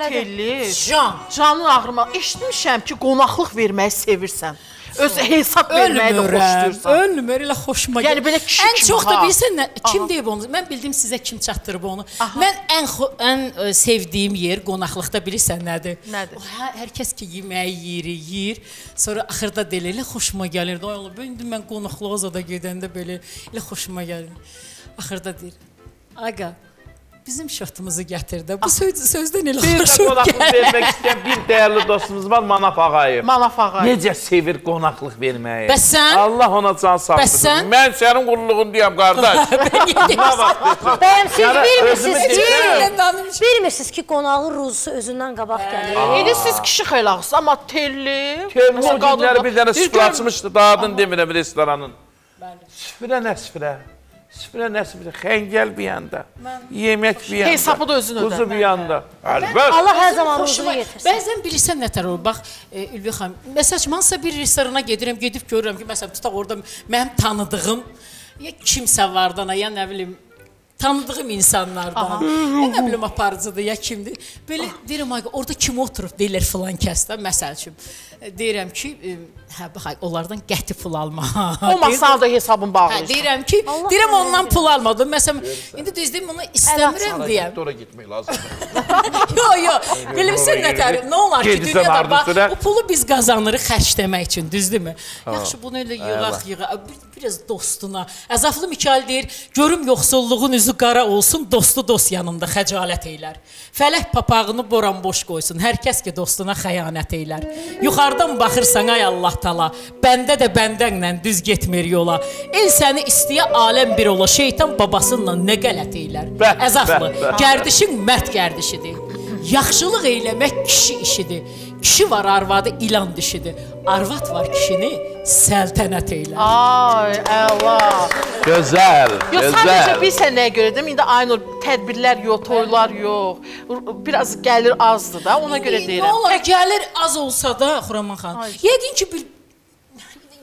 Ay, canın ağrıma. Eşitmişəm ki, qonaqlıq verməyi sevirsən. Öz hesab verməyi də xoşdursan. Ölmür, elə xoşuma gəlir. Yəni belə kişi kimi. Ən çox da bilirsən nə? Kim deyib onu? Mən bildim sizə kim çatdırıb onu. Mən ən sevdiyim yer qonaqlıqda bilirsən nədir? Nədir? Hər kəs ki yeməyi yeyir. Sonra axırda deyir, elə xoşuma gəlirdi. Ay Allah, indi mən qonaqlığa zada gedəndə belə elə xoşuma gəlir. Axırda deyir, aga, bizim şortumuzu gətirdi. Bu sözdən elə xoşum gəlir. Bir də qonaqlıq vermək istəyən bir dəyərli dostumuz var, Manaf ağayım. Manaf ağayım. Necə sevir qonaqlıq verməyi. Bəs sən? Allah ona can saxlasın. Mən sənin qulluğun deyəm, qardaş. Bəyəm, siz bilmirsiniz ki, qonaqlıq ruzusu özündən qabaq gəlir. Elə siz kişi xəlaqsınız, amma telli. Telli o günləri bir dənə süfrə açmışdı, dağıdın demirəm restoranın. Süfrə nə süfrə? Süfrə nəsib edir, xəngəl bir yanda, yemək bir yanda, hesabı da özün ödəm. Quzu bir yanda. Allah hər zaman ruzunu yetirsin. Bəzən bilirsən nətər olur, bax, Ülvi xanım, məsələn, mənsə bir restorana gedirəm, gedib görürəm ki, məsələn, tutaq orada mənim tanıdığım kimsə vardan, ya nə bilim, tanıdığım insanlardan, ya nə bilim, aparıcıdır, ya kimdir. Belə deyirəm, orada kim oturub, deyirlər filan kəsdən, məsəl üçün. Deyirəm ki, onlardan qəti pul alma. O masal da hesabın bağlıdır. Deyirəm ki, deyirəm ondan pul almadım. Məsələn, indi düzdəyim, onu istəmirəm deyəm. Dora getmək lazımdır. Yox, bilirsən nətər, nə olar ki, dünyada bax, o pulu biz qazanırıq xərcləmək üçün, düzdürmü? Yaxşı, bunu elə yığaq, biraz dostuna. Əzaflı Mikayıl deyir, görüm yoxsulluğun üzü qara olsun, dostu dost yanında xəcalət eylər. Fələh papağını boramboş qoysun, hər kəs ki, dostuna xəyanət eylər. Yuxarı Qardan baxırsan, ay Allah tala, bəndə də bəndənlə düz getmir yola. El səni istəyə aləm bir ola, şeytan babasınla nə qələt eylər. Əzaflı, gərdişin mərd gərdişidir. Yaxşılıq eyləmək kişi işidir. Kişi var arvadı, ilan dişidir. Arvad var kişini, səltənət eylər. Ay, Allah. Gözəl, gözəl. Yox, sadəcə bilsən nəyə görə edəm, indi aynı olur. Tədbirlər yox, toylar yox, biraz gəlir azdır da, ona görə deyirəm. Nə olar, gəlir az olsa da, Xuraman xanım, yəqin ki,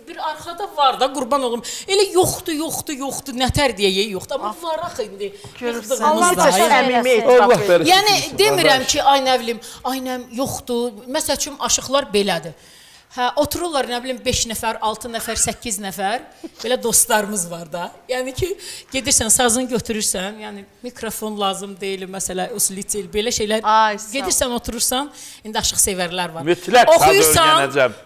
bir arxada var da, qurban olum, elə yoxdur, yoxdur, yoxdur, nətər deyə yoxdur, amma var axı indi. Görürsən, Allah təşə əmimi etiraf edir. Yəni, demirəm ki, ay nə bilim, ay nəm, yoxdur, məsəl üçün, aşıqlar belədir. Otururlar, nə bilim, 5 nəfər, 6 nəfər, 8 nəfər, belə dostlarımız var da. Yəni ki, gedirsən, sazını götürürsən, yəni mikrofon lazım deyil, məsələ, uslitil, belə şeylər. Gedirsən, oturursan, indi aşıq sevərlər var. Mütləq sazı öyrənəcəm.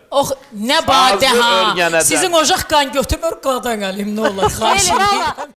Nə badə ha, sizin ocaq qan götürmür, qadan əlim, nə olar, xarşın deyil.